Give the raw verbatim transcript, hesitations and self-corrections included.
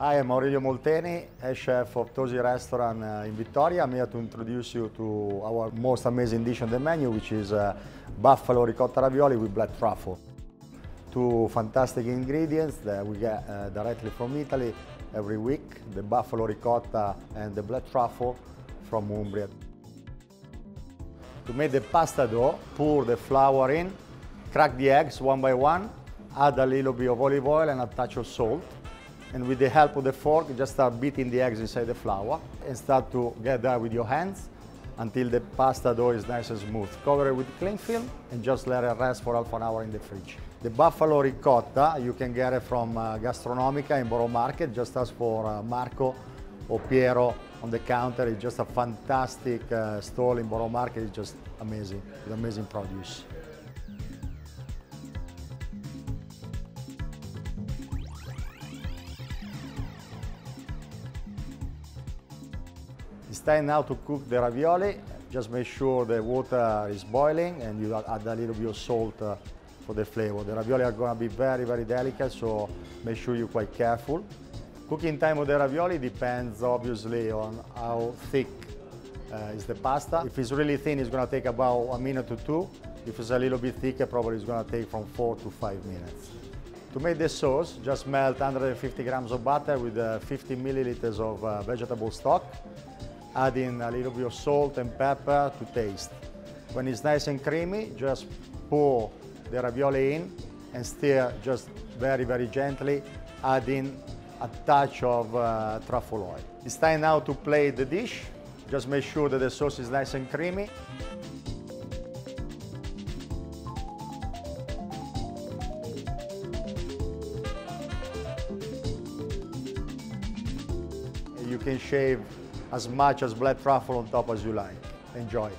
I am Maurilio Molteni, a chef of Tozi restaurant in Vittoria. I'm here to introduce you to our most amazing dish on the menu, which is uh, Buffalo Ricotta Ravioli with Black Truffle. Two fantastic ingredients that we get uh, directly from Italy every week, the Buffalo Ricotta and the Black Truffle from Umbria. To make the pasta dough, pour the flour in, crack the eggs one by one, add a little bit of olive oil and a touch of salt. And with the help of the fork, just start beating the eggs inside the flour and start to get that with your hands until the pasta dough is nice and smooth. Cover it with cling film and just let it rest for half an hour in the fridge. The Buffalo Ricotta, you can get it from uh, Gastronomica in Borough Market. Just ask for uh, Marco or Piero on the counter. It's just a fantastic uh, stall in Borough Market. It's just amazing, with amazing produce. It's time now to cook the ravioli. Just make sure the water is boiling and you add a little bit of salt uh, for the flavor. The ravioli are going to be very, very delicate, so make sure you're quite careful. Cooking time of the ravioli depends obviously on how thick uh, is the pasta. If it's really thin, it's going to take about a minute to two. If it's a little bit thicker, probably it's going to take from four to five minutes. To make the sauce, just melt one hundred fifty grams of butter with uh, fifty milliliters of uh, vegetable stock. Add in a little bit of salt and pepper to taste. When it's nice and creamy, just pour the ravioli in and stir just very, very gently, add in a touch of uh, truffle oil. It's time now to plate the dish. Just make sure that the sauce is nice and creamy. You can shave as much as black truffle on top as you like. Enjoy.